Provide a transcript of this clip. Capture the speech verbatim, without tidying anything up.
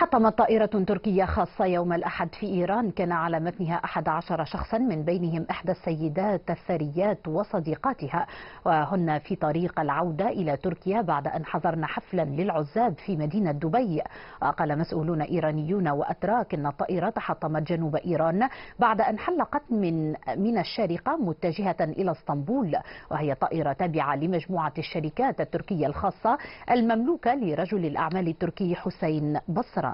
حطمت طائرة تركية خاصة يوم الأحد في إيران كان على متنها أحد عشر شخصا من بينهم إحدى السيدات الثريات وصديقاتها، وهن في طريق العودة إلى تركيا بعد أن حضرن حفلا للعزاب في مدينة دبي. وقال مسؤولون إيرانيون وأتراك أن الطائرة حطمت جنوب إيران بعد أن حلقت من من الشارقة متجهة إلى إسطنبول، وهي طائرة تابعة لمجموعة الشركات التركية الخاصة المملوكة لرجل الأعمال التركي حسين بصران.